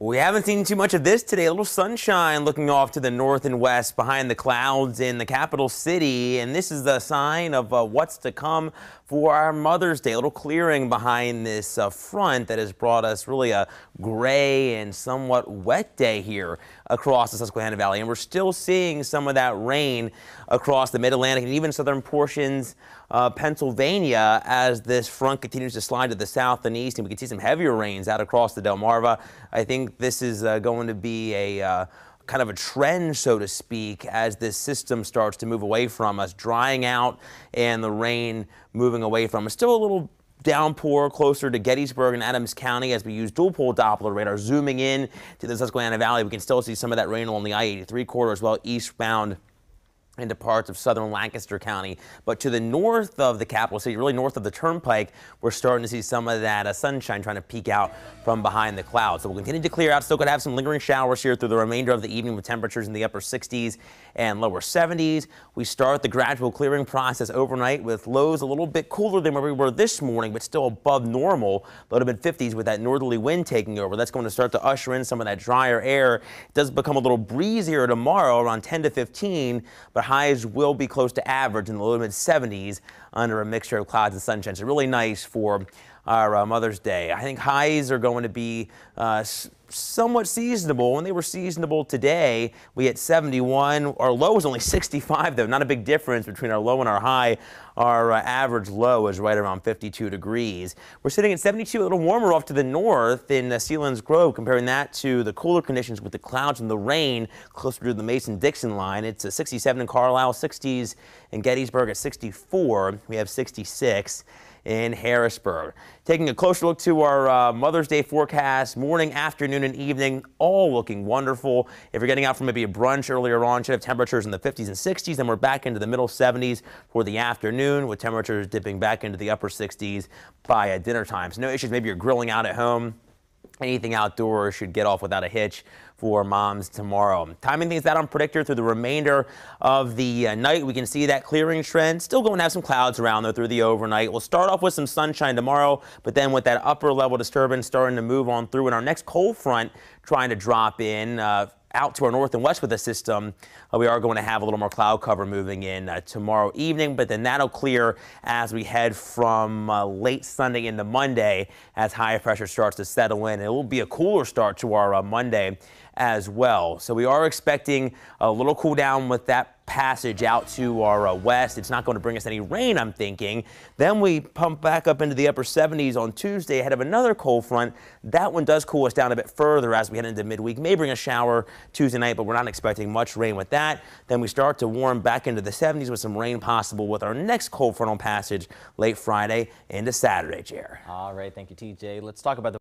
We haven't seen too much of this today. A little sunshine looking off to the north and west behind the clouds in the capital city. And this is the sign of what's to come for our Mother's Day. A little clearing behind this front that has brought us really a gray and somewhat wet day here across the Susquehanna Valley. And we're still seeing some of that rain across the mid-Atlantic and even southern portions of Pennsylvania as this front continues to slide to the south and east. And we can see some heavier rains out across the Delmarva. I think this is going to be a kind of a trend, so to speak, as this system starts to move away from us, drying out and the rain moving away from us. Still a little downpour closer to Gettysburg and Adams County as we use dual pole Doppler radar zooming in to the Susquehanna Valley. We can still see some of that rain along the I-83 corridor as well eastbound into parts of southern Lancaster County. But to the north of the capital city, really north of the turnpike, we're starting to see some of that sunshine trying to peek out from behind the clouds. So we'll continue to clear out. Still could have some lingering showers here through the remainder of the evening with temperatures in the upper 60s and lower 70s. We start the gradual clearing process overnight with lows a little bit cooler than where we were this morning, but still above normal. Low to mid 50s with that northerly wind taking over. That's going to start to usher in some of that drier air. It does become a little breezier tomorrow around 10 to 15, but highs will be close to average in the low to mid 70s under a mixture of clouds and sunshine. So really nice for our Mother's Day. I think highs are going to be somewhat seasonable. When they were seasonable today, we had 71. Our low was only 65, though. Not a big difference between our low and our high. Our average low is right around 52 degrees. We're sitting at 72, a little warmer off to the north in Sealands Grove. Comparing that to the cooler conditions with the clouds and the rain closer to the Mason-Dixon line. It's a 67 in Carlisle, 60s in Gettysburg at 64. We have 66. In Harrisburg. Taking a closer look to our Mother's Day forecast, morning, afternoon, and evening, all looking wonderful. If you're getting out for maybe a brunch earlier on, should have temperatures in the 50s and 60s, then we're back into the middle 70s for the afternoon, with temperatures dipping back into the upper 60s by dinner time. So no issues. Maybe you're grilling out at home. Anything outdoors should get off without a hitch for moms tomorrow. Timing things out on predictor through the remainder of the night. We can see that clearing trend. Still going to have some clouds around, though, through the overnight. We'll start off with some sunshine tomorrow, but then with that upper level disturbance starting to move on through, and our next cold front trying to drop in out to our north and west with the system, we are going to have a little more cloud cover moving in tomorrow evening, but then that'll clear as we head from late Sunday into Monday as high pressure starts to settle in. It will be a cooler start to our Monday as well. So we are expecting a little cool down with that passage out to our west. It's not going to bring us any rain, I'm thinking. Then we pump back up into the upper 70s on Tuesday ahead of another cold front. That one does cool us down a bit further as we head into midweek. May bring a shower Tuesday night, but we're not expecting much rain with that. Then we start to warm back into the 70s with some rain possible with our next cold frontal passage late Friday into Saturday, Jer. All right, thank you, TJ. Let's talk about the